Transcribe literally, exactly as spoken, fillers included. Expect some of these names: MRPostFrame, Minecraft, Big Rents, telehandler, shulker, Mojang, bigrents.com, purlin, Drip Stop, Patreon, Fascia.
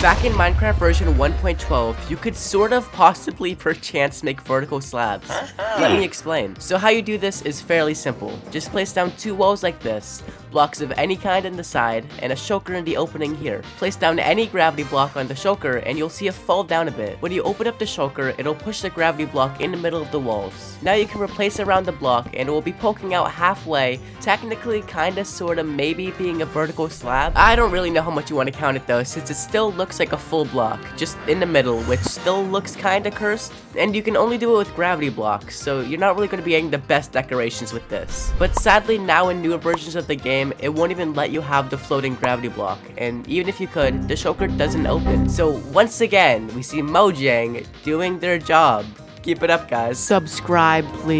Back in Minecraft version one point twelve, you could sort of possibly perchance make vertical slabs. Let me explain. So how you do this is fairly simple. Just place down two walls like this, blocks of any kind in the side, and a shulker in the opening here. Place down any gravity block on the shulker and you'll see it fall down a bit. When you open up the shulker, it'll push the gravity block in the middle of the walls. Now you can replace around the block and it will be poking out halfway, technically kinda sorta maybe being a vertical slab. I don't really know how much you want to count it though, since it still looks like a full block, just in the middle, which still looks kinda cursed, and you can only do it with gravity blocks, so you're not really gonna be getting the best decorations with this. But sadly, now in newer versions of the game, it won't even let you have the floating gravity block, and even if you could, the shulker doesn't open. So once again, we see Mojang doing their job. Keep it up, guys. Subscribe, please.